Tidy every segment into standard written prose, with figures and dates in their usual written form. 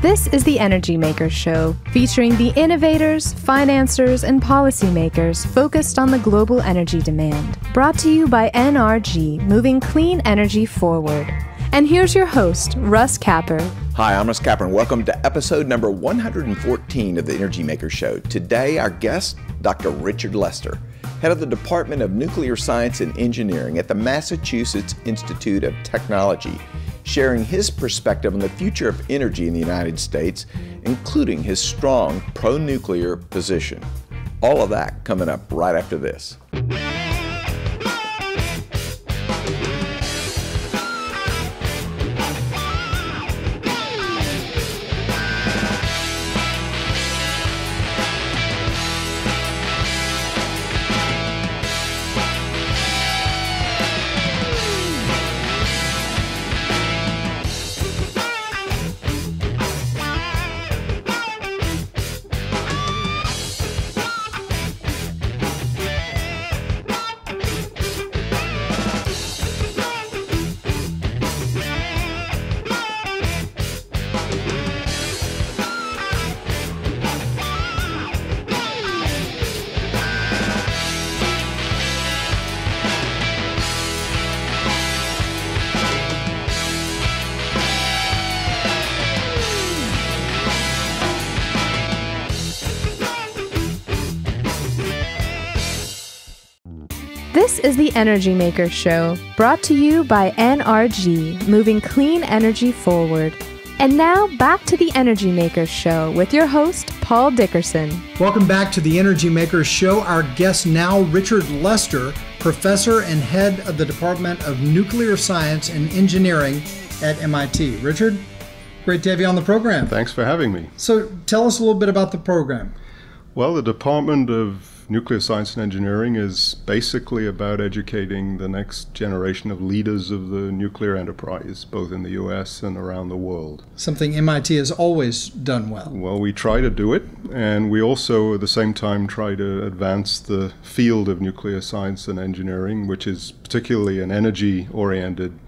This is the Energy Makers Show, featuring the innovators, financiers, and policymakers focused on the global energy demand. Brought to you by NRG, moving clean energy forward. And here's your host, Russ Capper. Hi, I'm Russ Capper, and welcome to episode number 114 of the Energy Makers Show. Today, our guest, Dr. Richard Lester, head of the Department of Nuclear Science and Engineering at the Massachusetts Institute of Technology, sharing his perspective on the future of energy in the United States, including his strong pro-nuclear position. All of that coming up right after this. This is the Energy Makers Show, brought to you by NRG, moving clean energy forward. And now, back to the Energy Makers Show with your host, Paul Dickerson. Welcome back to the Energy Makers Show. Our guest now, Richard Lester, professor and head of the Department of Nuclear Science and Engineering at MIT. Richard, great to have you on the program. Thanks for having me. So, tell us a little bit about the program. Well, the Department of Nuclear Science and Engineering is basically about educating the next generation of leaders of the nuclear enterprise, both in the US and around the world. Something MIT has always done well. Well, we try to do it, and we also at the same time try to advance the field of nuclear science and engineering, which is particularly an energy-oriented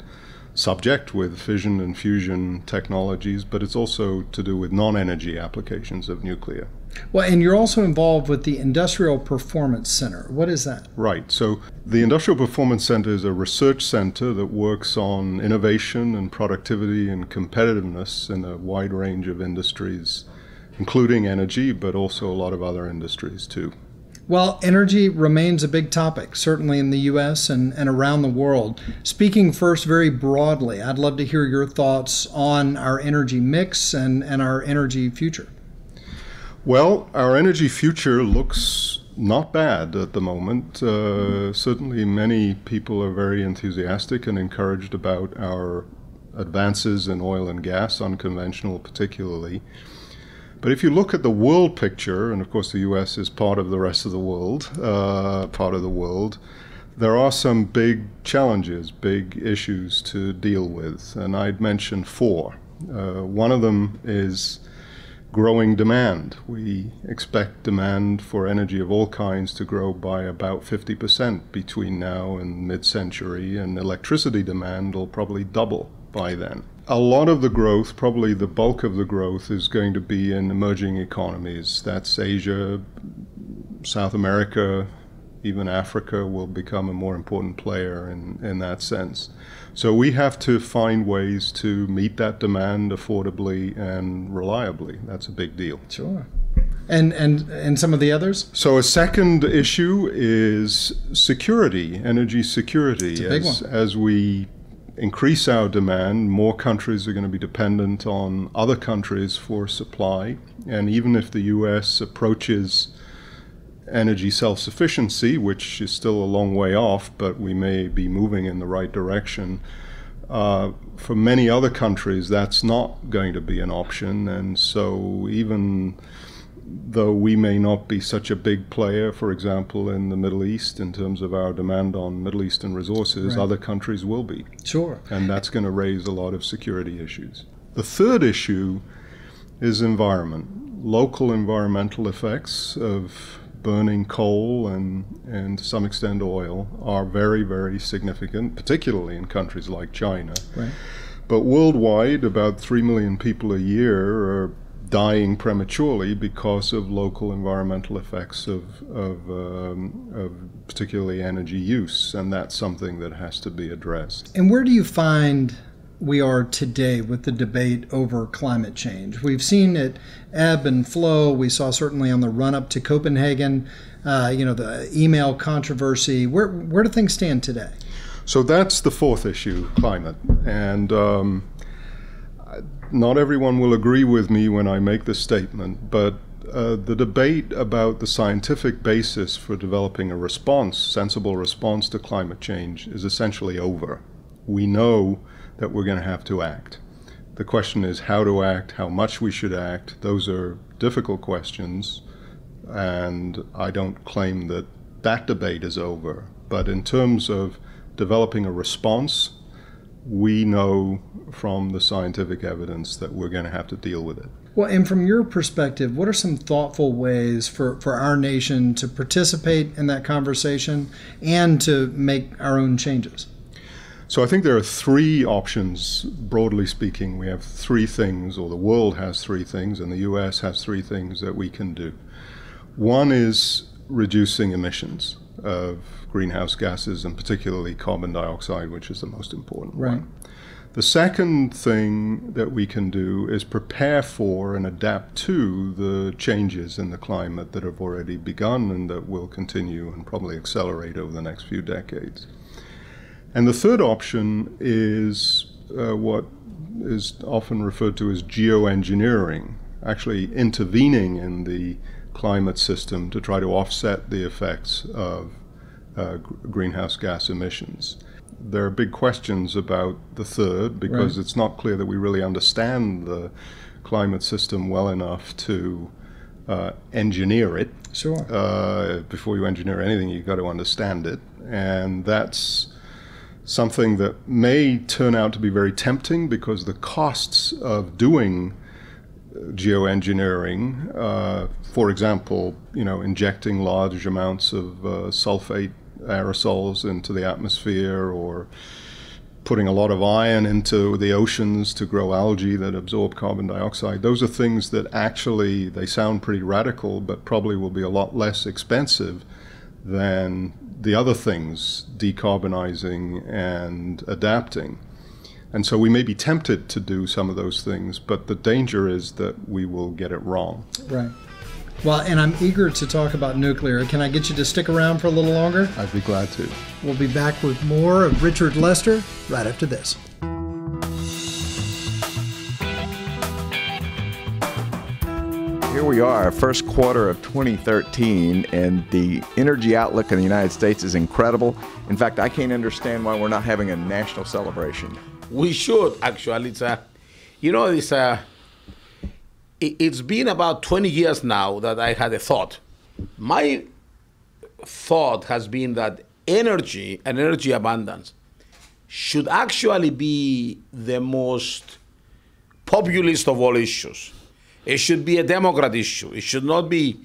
subject with fission and fusion technologies, but it's also to do with non-energy applications of nuclear. Well, and you're also involved with the Industrial Performance Center. What is that? Right. So the Industrial Performance Center is a research center that works on innovation and productivity and competitiveness in a wide range of industries, including energy, but also a lot of other industries too. Well, energy remains a big topic, certainly in the U.S. and around the world. Speaking first very broadly, I'd love to hear your thoughts on our energy mix and our energy future. Well, our energy future looks not bad at the moment. Certainly many people are very enthusiastic and encouraged about our advances in oil and gas, unconventional particularly. But if you look at the world picture, and of course the US is part of the rest of the world, there are some big challenges, big issues to deal with, and I'd mention four. One of them is growing demand. We expect demand for energy of all kinds to grow by about 50% between now and mid-century, and electricity demand will probably double by then. A lot of the growth, probably the bulk of the growth, is going to be in emerging economies. That's Asia, South America, even Africa will become a more important player in that sense. So we have to find ways to meet that demand affordably and reliably. That's a big deal. Sure. And some of the others? So a second issue is security, energy security. It's a big one. As we increase our demand, more countries are going to be dependent on other countries for supply. And even if the US approaches energy self-sufficiency, which is still a long way off, but we may be moving in the right direction, for many other countries that's not going to be an option. And so even though we may not be such a big player, for example, in the Middle East, in terms of our demand on Middle Eastern resources, right, other countries will be. Sure. And that's going to raise a lot of security issues. The third issue is environment, local environmental effects of burning coal and to some extent oil are very, very significant, particularly in countries like China. Right. But worldwide, about 3 million people a year are dying prematurely because of local environmental effects of particularly energy use, and that's something that has to be addressed. And where do you find we are today with the debate over climate change? We've seen it ebb and flow. We saw certainly on the run-up to Copenhagen, the email controversy. Where do things stand today? So that's the fourth issue, climate, and not everyone will agree with me when I make this statement, but the debate about the scientific basis for developing a response, sensible response to climate change, is essentially over. We know that we're going to have to act. The question is how to act, how much we should act. Those are difficult questions, and I don't claim that that debate is over. But in terms of developing a response, we know from the scientific evidence that we're going to have to deal with it. Well, and from your perspective, what are some thoughtful ways for our nation to participate in that conversation and to make our own changes? So I think there are three options, broadly speaking. We have three things, or the world has three things, and the US has three things that we can do. One is reducing emissions of greenhouse gases, and particularly carbon dioxide, which is the most important one. The second thing that we can do is prepare for and adapt to the changes in the climate that have already begun and that will continue and probably accelerate over the next few decades. And the third option is what is often referred to as geoengineering, actually intervening in the climate system to try to offset the effects of greenhouse gas emissions. There are big questions about the third, because it's not clear that we really understand the climate system well enough to engineer it. Sure. Before you engineer anything, you've got to understand it. And that's something that may turn out to be very tempting, because the costs of doing geoengineering, for example, injecting large amounts of sulfate aerosols into the atmosphere, or putting a lot of iron into the oceans to grow algae that absorb carbon dioxide. Those are things that actually, they sound pretty radical, but probably will be a lot less expensive than the other things, decarbonizing and adapting. And so we may be tempted to do some of those things, but the danger is that we will get it wrong. Right. Well, and I'm eager to talk about nuclear. Can I get you to stick around for a little longer? I'd be glad to. We'll be back with more of Richard Lester right after this. Here we are, first quarter of 2013, and the energy outlook in the United States is incredible. In fact, I can't understand why we're not having a national celebration. We should, actually. It's been about 20 years now that I had a thought. My thought has been that energy and energy abundance should actually be the most populist of all issues. It should be a Democrat issue. It should not be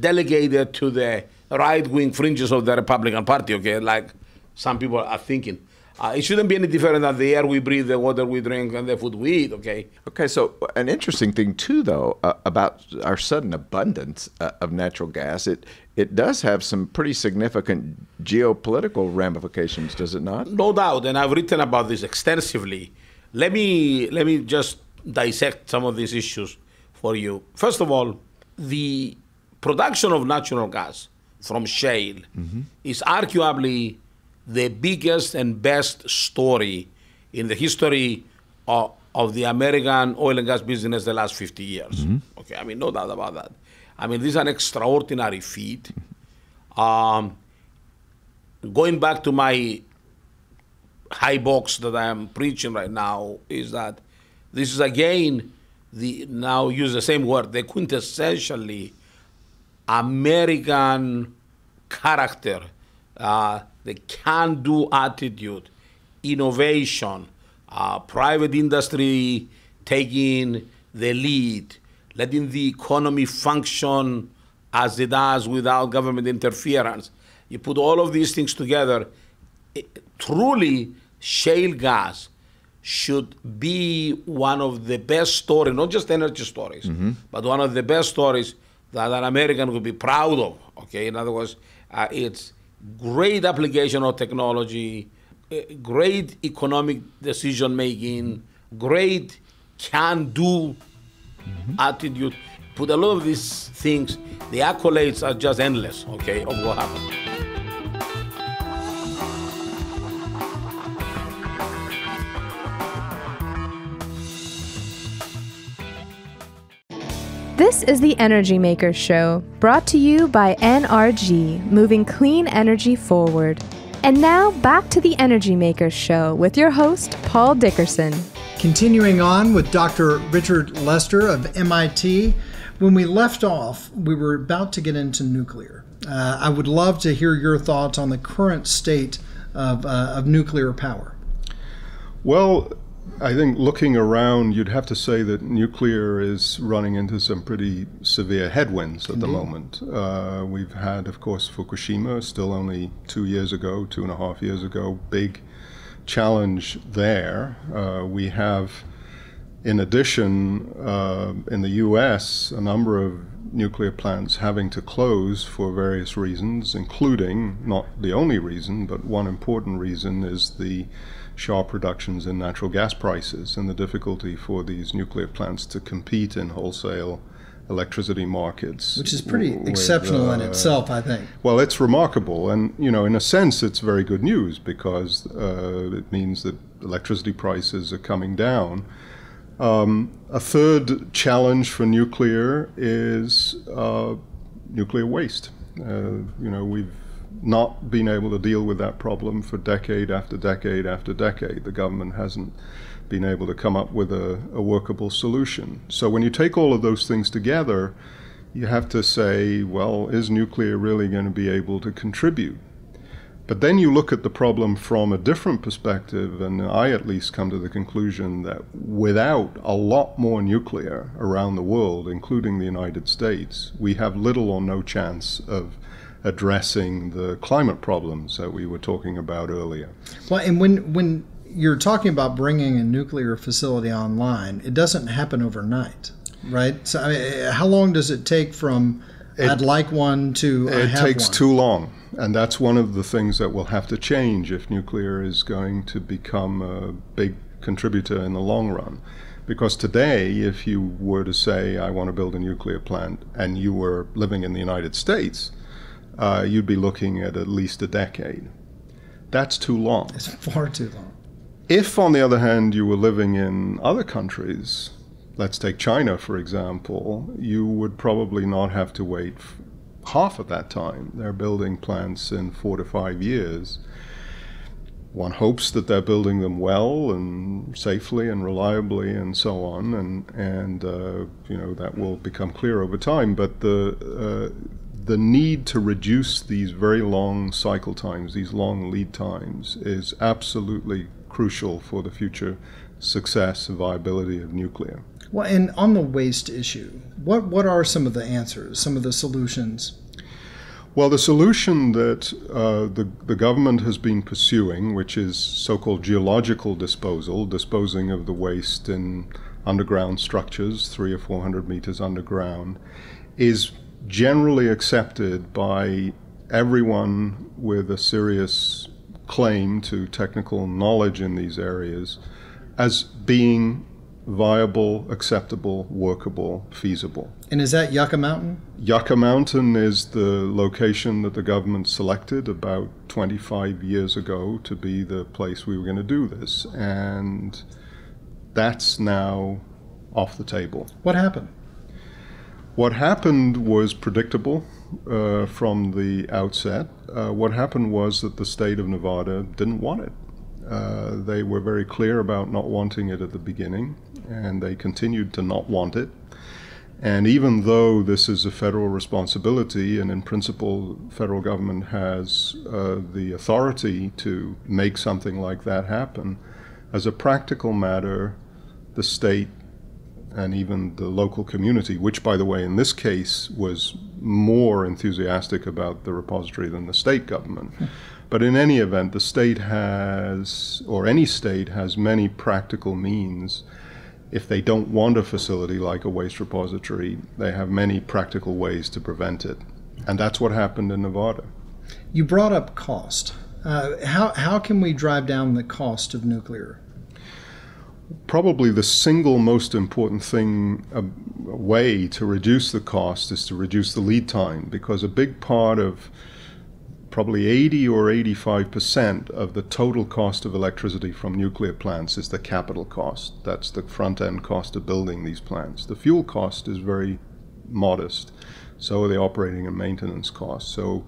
delegated to the right-wing fringes of the Republican Party, okay, like some people are thinking. It shouldn't be any different than the air we breathe, the water we drink, and the food we eat, okay? Okay, so an interesting thing, too, though, about our sudden abundance of natural gas, it does have some pretty significant geopolitical ramifications, does it not? No doubt, and I've written about this extensively. Let me just dissect some of these issues for you. First of all, the production of natural gas from shale is arguably the biggest and best story in the history of the American oil and gas business the last 50 years. Okay, I mean, no doubt about that. I mean, this is an extraordinary feat. Going back to my high box that I am preaching right now, is that this is again now use the same word, the quintessentially American character, the can-do attitude, innovation, private industry taking the lead, letting the economy function as it does without government interference. You put all of these things together, truly shale gas should be one of the best stories, not just energy stories, but one of the best stories that an American would be proud of, okay? In other words, it's great application of technology, great economic decision-making, great can-do attitude. Put a lot of these things, the accolades are just endless, okay, of what happened. This is the Energy Makers Show, brought to you by NRG, moving clean energy forward. And now, back to the Energy Makers Show with your host, Paul Dickerson. Continuing on with Dr. Richard Lester of MIT. When we left off, we were about to get into nuclear. I would love to hear your thoughts on the current state of nuclear power. Well, I think looking around, you'd have to say that nuclear is running into some pretty severe headwinds at the moment. We've had, of course, Fukushima, still only 2.5 years ago, big challenge there. We have, in addition, in the U.S., a number of nuclear plants having to close for various reasons, including, not the only reason, but one important reason is the sharp reductions in natural gas prices and the difficulty for these nuclear plants to compete in wholesale electricity markets. Which is pretty exceptional in itself, I think. Well, it's remarkable. And, you know, in a sense, it's very good news because it means that electricity prices are coming down. A third challenge for nuclear is nuclear waste. You know, we've not been able to deal with that problem for decade after decade after decade. The government hasn't been able to come up with a workable solution. So when you take all of those things together, you have to say, well, is nuclear really going to be able to contribute? But then you look at the problem from a different perspective, and I at least come to the conclusion that without a lot more nuclear around the world, including the United States, we have little or no chance of addressing the climate problems that we were talking about earlier. Well, and when you're talking about bringing a nuclear facility online, it doesn't happen overnight, right? So I mean, how long does it take from I'd like one to I have one? It takes too long. And that's one of the things that will have to change if nuclear is going to become a big contributor in the long run. Because today, if you were to say, I want to build a nuclear plant, and you were living in the United States, you'd be looking at least a decade. That's too long. It's far too long. If, on the other hand, you were living in other countries, let's take China, for example, you would probably not have to wait half of that time. They're building plants in 4 to 5 years. One hopes that they're building them well and safely and reliably and so on, and you know, that will become clear over time. But the need to reduce these very long cycle times, these long lead times, is absolutely crucial for the future success and viability of nuclear. Well, and on the waste issue, what are some of the answers, some of the solutions? Well, the solution that the government has been pursuing, which is so-called geological disposal, disposing of the waste in underground structures, 300 or 400 meters underground, is generally accepted by everyone with a serious claim to technical knowledge in these areas as being viable, acceptable, workable, feasible. And is that Yucca Mountain? Yucca Mountain is the location that the government selected about 25 years ago to be the place we were going to do this. And that's now off the table. What happened? What happened was predictable from the outset. What happened was that the state of Nevada didn't want it. They were very clear about not wanting it at the beginning, and they continued to not want it. And even though this is a federal responsibility, and in principle, federal government has the authority to make something like that happen, as a practical matter, the state and even the local community, which, by the way, in this case was more enthusiastic about the repository than the state government, But in any event, the state has, or any state has, many practical means. If they don't want a facility like a waste repository, they have many practical ways to prevent it. And that's what happened in Nevada. You brought up cost. How can we drive down the cost of nuclear? Probably the single most important thing, way to reduce the cost, is to reduce the lead time, because a big part of probably 80 or 85% of the total cost of electricity from nuclear plants is the capital cost. That's the front-end cost of building these plants. The fuel cost is very modest. So are the operating and maintenance costs. So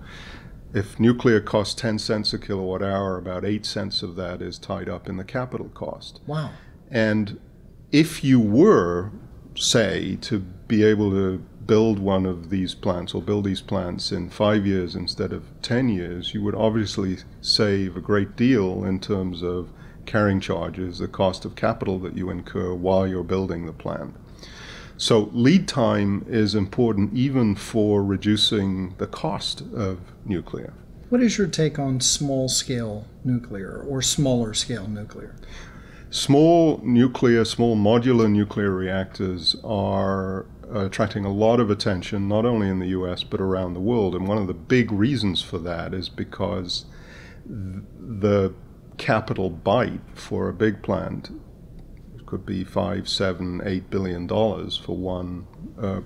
if nuclear costs 10 cents a kilowatt hour, about 8 cents of that is tied up in the capital cost. Wow. And if you were, say, to be able to build one of these plants, or build these plants in 5 years instead of 10 years, you would obviously save a great deal in terms of carrying charges, the cost of capital that you incur while you're building the plant. So lead time is important even for reducing the cost of nuclear. What is your take on small-scale nuclear or smaller-scale nuclear? Small nuclear, small modular nuclear reactors are attracting a lot of attention, not only in the US but around the world. And one of the big reasons for that is because the capital bite for a big plant could be $5, $7, $8 billion for one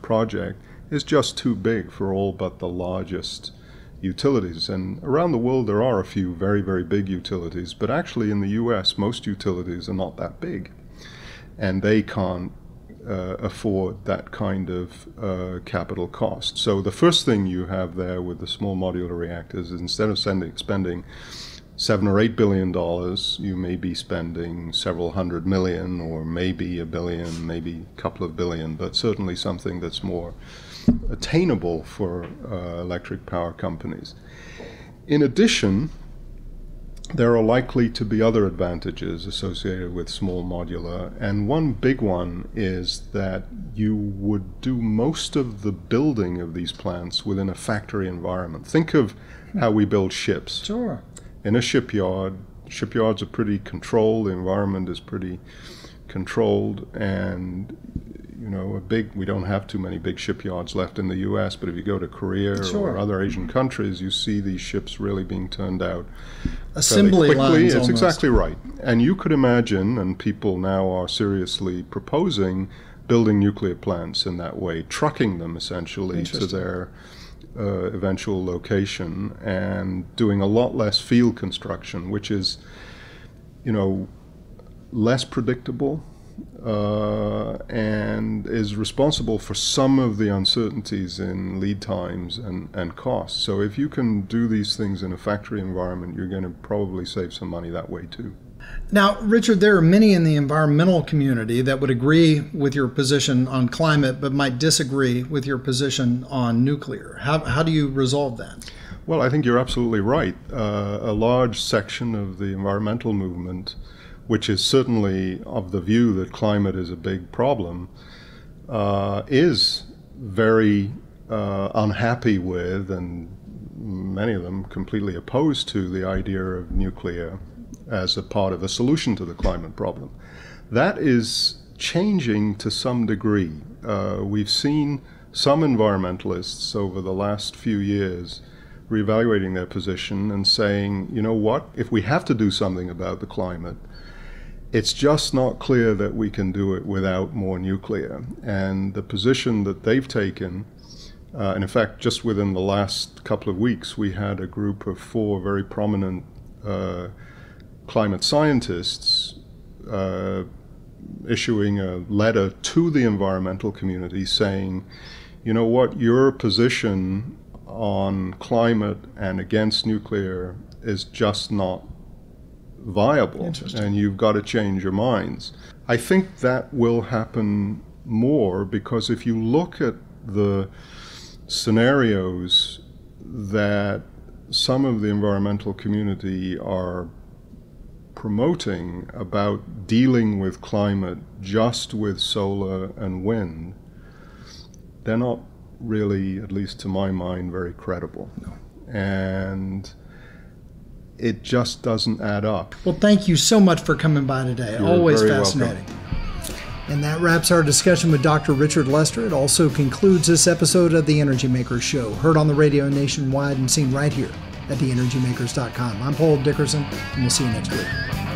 project is just too big for all but the largest utilities. And around the world there are a few very, very big utilities, but actually in the US most utilities are not that big, and they can't afford that kind of capital cost. So the first thing you have there with the small modular reactors is, instead of spending $7 or $8 billion, you may be spending several hundred million, or maybe a billion, maybe a couple of billion, but certainly something that's more attainable for electric power companies. In addition, there are likely to be other advantages associated with small modular, and one big one is that you would do most of the building of these plants within a factory environment. Think of how we build ships. Sure. In a shipyard, shipyards are pretty controlled, the environment is pretty controlled, and you know, we don't have too many big shipyards left in the US, but if you go to Korea, sure, or other Asian countries, you see these ships really being turned out assembly quickly. Lines. It's almost. Exactly right. And you could imagine, and people now are seriously proposing, building nuclear plants in that way, trucking them essentially to their eventual location, and doing a lot less field construction, which is, you know, less predictable and is responsible for some of the uncertainties in lead times and costs. So if you can do these things in a factory environment, you're going to probably save some money that way too. Now, Richard, there are many in the environmental community that would agree with your position on climate but might disagree with your position on nuclear. How do you resolve that? Well, I think you're absolutely right. A large section of the environmental movement, which is certainly of the view that climate is a big problem, is very unhappy with, and many of them completely opposed to, the idea of nuclear as a part of a solution to the climate problem. That is changing to some degree. We've seen some environmentalists over the last few years reevaluating their position and saying, you know what, if we have to do something about the climate, it's just not clear that we can do it without more nuclear. And the position that they've taken, and in fact, just within the last couple of weeks, we had a group of 4 very prominent climate scientists issuing a letter to the environmental community saying, you know what, your position on climate and against nuclear is just not viable, and you've got to change your minds. I think that will happen more, because if you look at the scenarios that some of the environmental community are promoting about dealing with climate just with solar and wind, they're not really, at least to my mind, very credible. No. And it just doesn't add up. Well, thank you so much for coming by today. You're always fascinating. Welcome. And that wraps our discussion with Dr. Richard Lester. It also concludes this episode of The Energy Makers Show, heard on the radio nationwide and seen right here at theenergymakers.com. I'm Paul Dickerson, and we'll see you next week.